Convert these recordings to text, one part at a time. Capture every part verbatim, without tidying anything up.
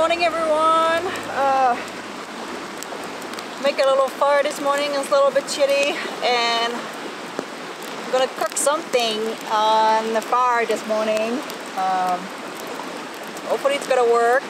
Morning everyone. Uh, make a little fire this morning. It's a little bit chilly and I'm gonna cook something on the fire this morning. Um, hopefully it's gonna work.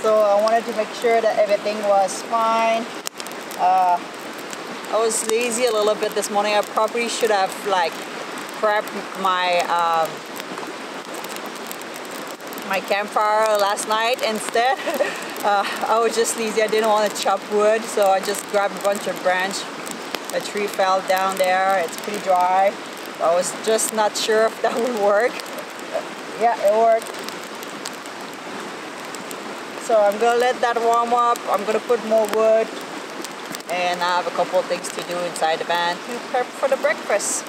So I wanted to make sure that everything was fine. Uh, I was lazy a little bit this morning. I probably should have like prepped my um, my campfire last night instead. uh, I was just lazy. I didn't want to chop wood, so I just grabbed a bunch of branch. A tree fell down there. It's pretty dry. I was just not sure if that would work. But yeah, it worked. So I'm gonna let that warm up. I'm gonna put more wood, and I have a couple of things to do inside the van to prep for the breakfast.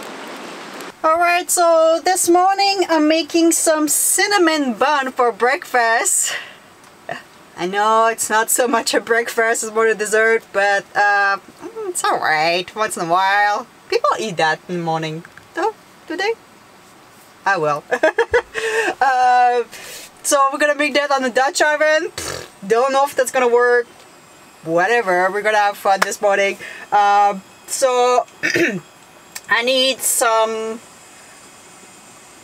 Alright, so this morning I'm making some cinnamon bun for breakfast. I know it's not so much a breakfast, it's more a dessert, but uh, it's alright once in a while. People eat that in the morning. Oh, do they? I will. uh, so we're gonna make that on the Dutch oven. Don't know if that's gonna work. Whatever, we're gonna have fun this morning. Uh, so I need some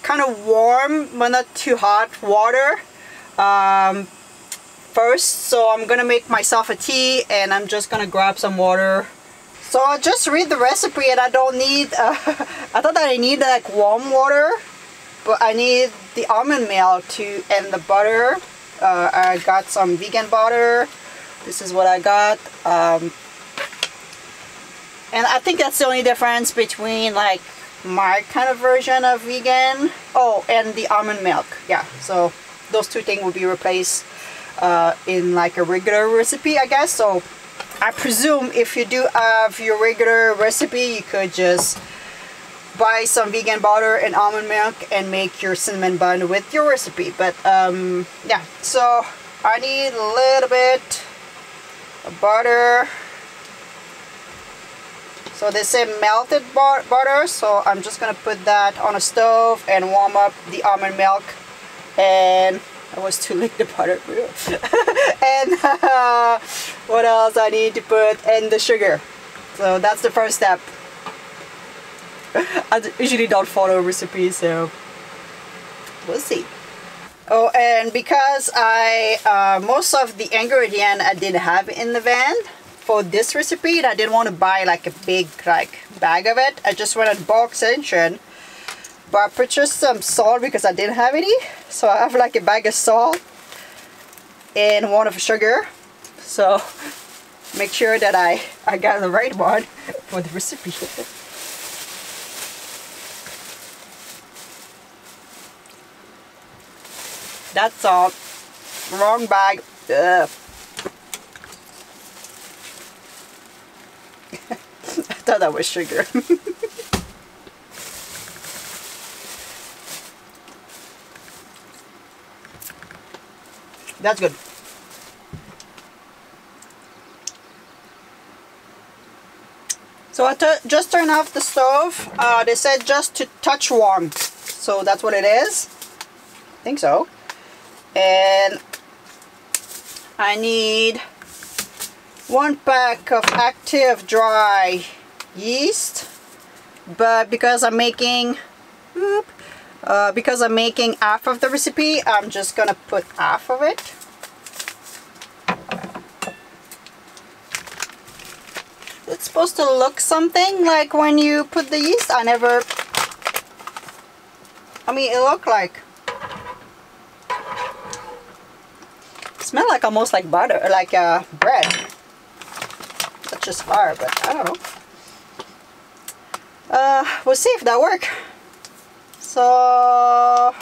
kind of warm but not too hot water um, first, so I'm gonna make myself a tea and I'm just gonna grab some water. So I just read the recipe and I don't need uh, I thought that I need like warm water, but I need the almond milk to and the butter. uh, I got some vegan butter. This is what I got, um, and I think that's the only difference between like my kind of version of vegan, oh, and the almond milk. Yeah, so those two things will be replaced uh, in like a regular recipe, I guess. So I presume if you do have your regular recipe, you could just buy some vegan butter and almond milk and make your cinnamon bun with your recipe. But um, yeah, so I need a little bit of butter. So they say melted butter, so I'm just gonna put that on a stove and warm up the almond milk. And I was too late to butter. And uh, what else I need to put? And the sugar. So that's the first step. I usually don't follow recipes, so we'll see. Oh, and because I uh, most of the ingredient I didn't have in the van for this recipe, and I didn't want to buy like a big like bag of it. I just went on bulk section, but I purchased some salt because I didn't have any. So I have like a bag of salt and one of sugar. So make sure that I, I got the right one for the recipe. That's salt. Wrong bag. Ugh. I thought that was sugar. That's good. So I just turned off the stove. Uh, they said just to touch warm. So that's what it is. I think so. And I need one pack of active dry yeast, but because I'm making whoop, uh, because I'm making half of the recipe, I'm just gonna put half of it. It's supposed to look something like when you put the yeast. I never I mean it looked like it smelled like almost like butter, like uh, bread, not just flour, but I don't know. Uh, we'll see if that works. So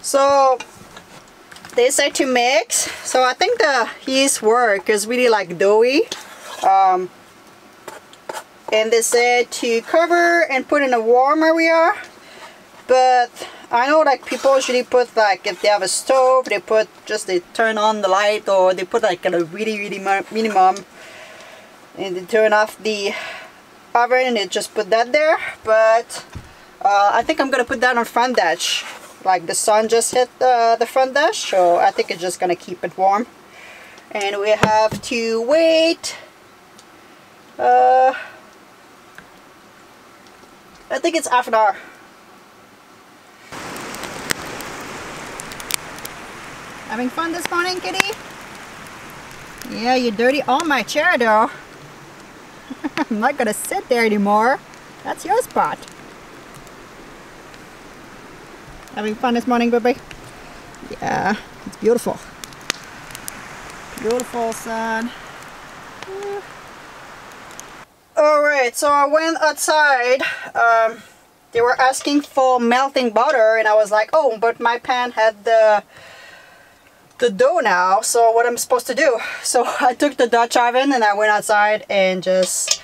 so they said to mix, so I think the yeast work is really like doughy, um, and they said to cover and put in a warm area. But I know like people usually put like, if they have a stove, they put just, they turn on the light, or they put like a really really minimum and they turn off the oven and they just put that there. But Uh, I think I'm gonna put that on front dash. Like the sun just hit uh, the front dash, so I think it's just gonna keep it warm. And we have to wait. Uh, I think it's half an hour. Having fun this morning, kitty? Yeah, you dirty all my chair though. I'm not gonna sit there anymore. That's your spot. Having fun this morning, baby? Yeah, it's beautiful. Beautiful sun. Yeah. Alright, so I went outside. Um, they were asking for melting butter, and I was like, oh, but my pan had the the dough now, so what am I supposed to do? So I took the Dutch oven and I went outside and just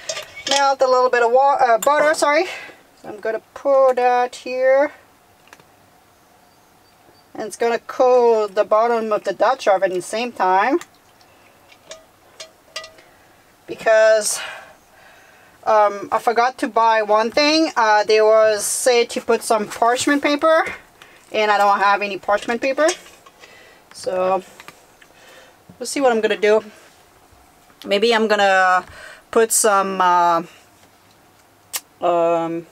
melt a little bit of water, uh, butter, sorry. So I'm gonna pour that here. And it's gonna cool the bottom of the Dutch oven at the same time. Because um, I forgot to buy one thing. Uh, they was said to put some parchment paper, and I don't have any parchment paper. So we'll see what I'm gonna do. Maybe I'm gonna put some uh, um,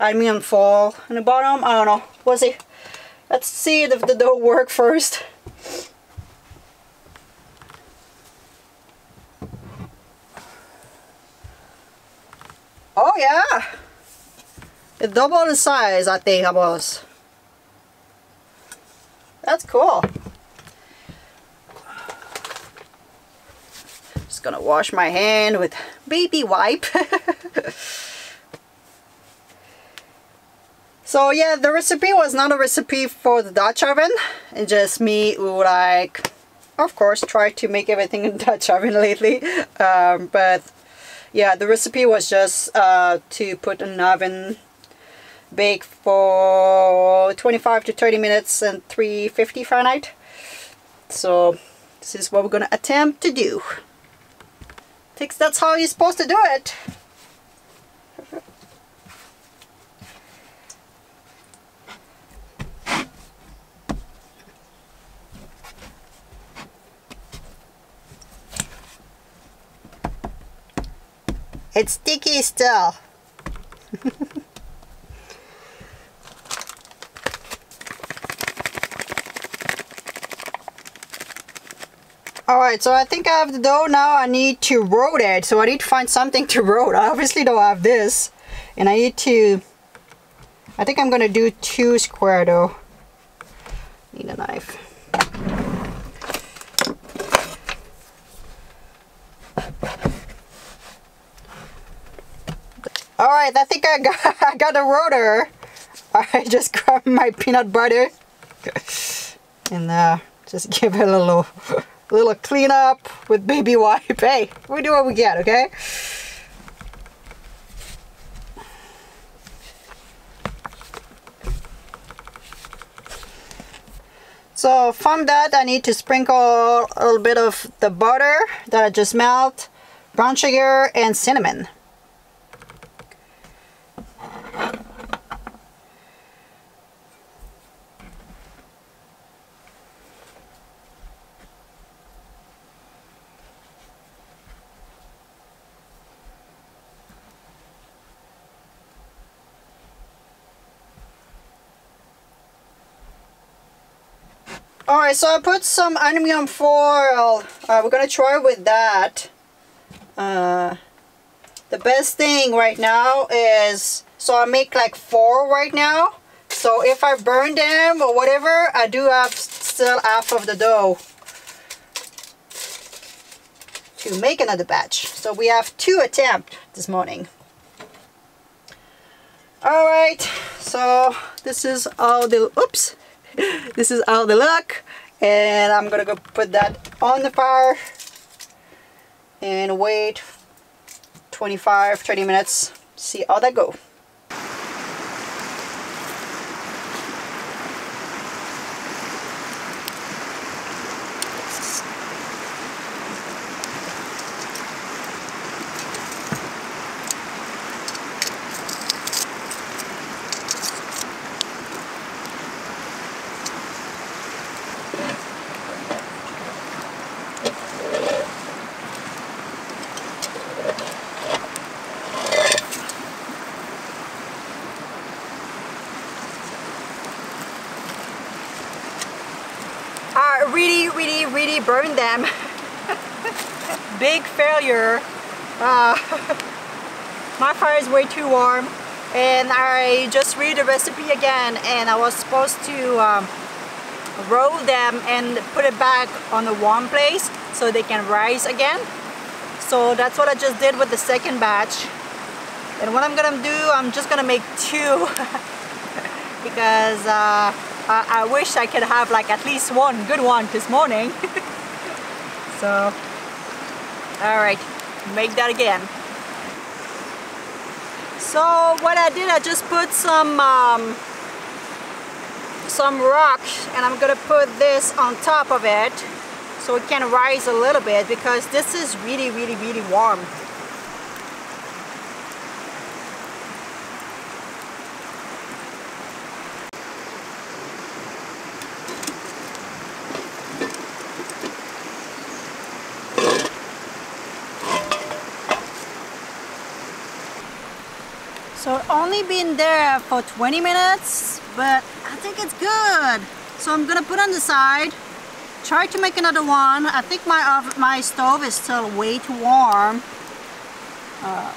aluminum foil in the bottom. I don't know. We'll see. Let's see if the dough works first. Oh yeah, it's double the size I think I was. That's cool. Gonna wash my hand with baby wipe. So yeah, the recipe was not a recipe for the Dutch oven, and just me who like of course try to make everything in Dutch oven lately, um, but yeah, the recipe was just uh, to put in an oven, bake for twenty-five to thirty minutes and three fifty Fahrenheit. So this is what we're gonna attempt to do. I think that's how you're supposed to do it. It's sticky still. Alright, so I think I have the dough now. I need to roll it, so I need to find something to roll. I obviously don't have this, and I need to, I think I'm gonna do two square dough. Need a knife. Alright, I think I got, I got a roller. I just grabbed my peanut butter and uh, just give it a little little cleanup with baby wipe. Hey, we do what we get, okay? So from that, I need to sprinkle a little bit of the butter that I just melt, brown sugar, and cinnamon. Alright, so I put some aluminum foil. Uh, we're gonna try with that. Uh, the best thing right now is, so I make like four right now. So if I burn them or whatever, I do have still half of the dough to make another batch. So we have two attempts this morning. Alright, so this is all the, oops. This is how they look, and I'm gonna go put that on the fire and wait twenty-five to thirty minutes, see how that go. them. Big failure. Uh, my fire is way too warm, and I just read the recipe again, and I was supposed to um, roll them and put it back on the warm place so they can rise again. So that's what I just did with the second batch. And what I'm gonna do, I'm just gonna make two because uh, I, I wish I could have like at least one good one this morning. So, all right, make that again. So what I did, I just put some um, some rock, and I'm gonna put this on top of it so it can rise a little bit, because this is really, really, really warm. So only been there for twenty minutes, but I think it's good. So I'm gonna put on the side, try to make another one. I think my oven, my stove is still way too warm, uh,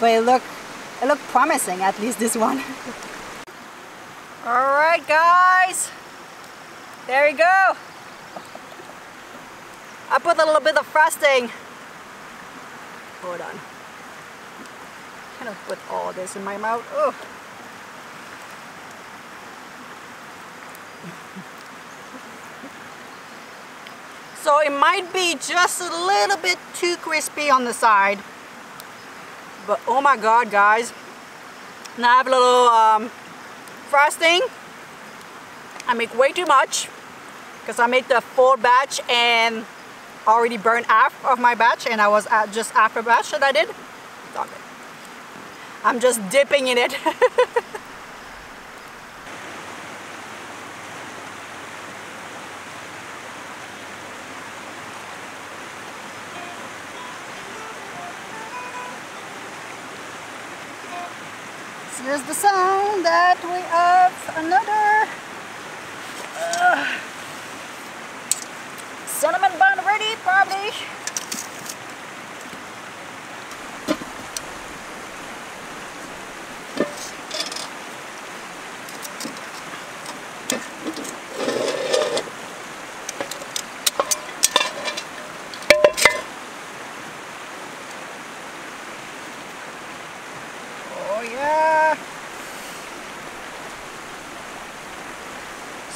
but it look it look promising, at least this one. All right, guys, there you go. I put a little bit of frosting. Hold on. I'm gonna put all this in my mouth. Oh. So it might be just a little bit too crispy on the side, but oh my god, guys, now I have a little um, frosting. I make way too much because I made the full batch and already burned half of my batch, and I was at just after batch that I did. Stop it. I'm just dipping in it. So here's the sound that we have another uh, cinnamon bun ready, probably.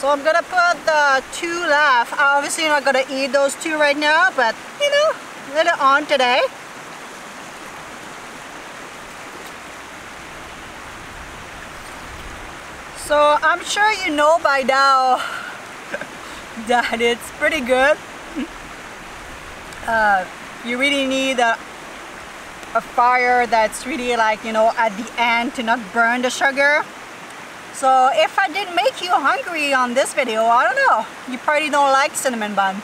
So I'm gonna put the two left. I'm obviously not gonna eat those two right now, but you know, later on today. So I'm sure you know by now that it's pretty good. Uh, you really need a, a fire that's really like, you know, at the end to not burn the sugar. So if I did make you hungry on this video, I don't know, you probably don't like cinnamon bun.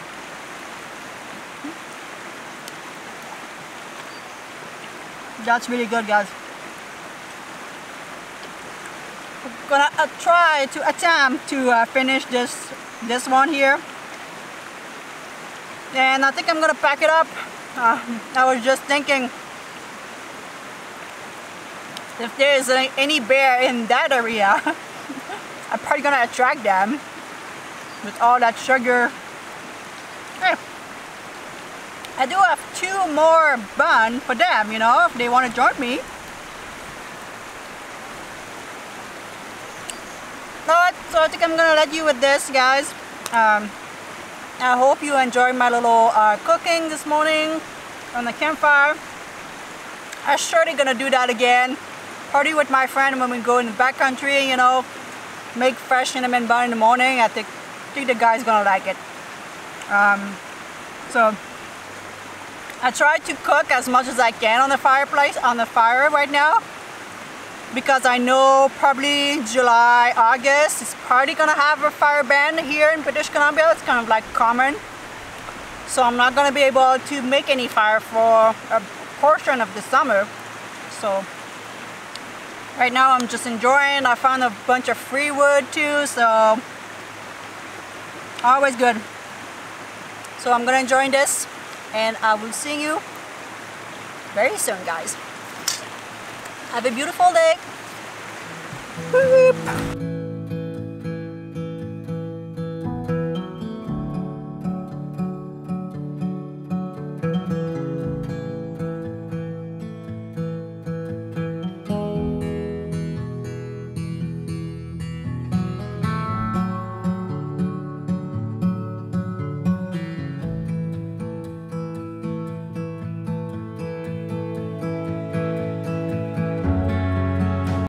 That's really good, guys. I'm gonna uh, try to attempt to uh, finish this this one here, and I think I'm gonna pack it up. uh, I was just thinking, if there is any bear in that area, I'm probably gonna attract them with all that sugar. Hey, I do have two more buns for them, you know, if they want to join me. But, so I think I'm gonna let you with this, guys. Um, I hope you enjoyed my little uh, cooking this morning on the campfire. I'm surely gonna do that again. Party with my friend when we go in the backcountry, you know, make fresh cinnamon bun in the morning. I think, think the guy's gonna like it. Um, so I try to cook as much as I can on the fireplace, on the fire right now, because I know probably July, August, it's probably gonna have a fire ban here in British Columbia. It's kind of like common. So I'm not gonna be able to make any fire for a portion of the summer. So right now I'm just enjoying. I found a bunch of free wood too, so always good. So I'm gonna enjoy this, and I will see you very soon, guys. Have a beautiful day. Beep.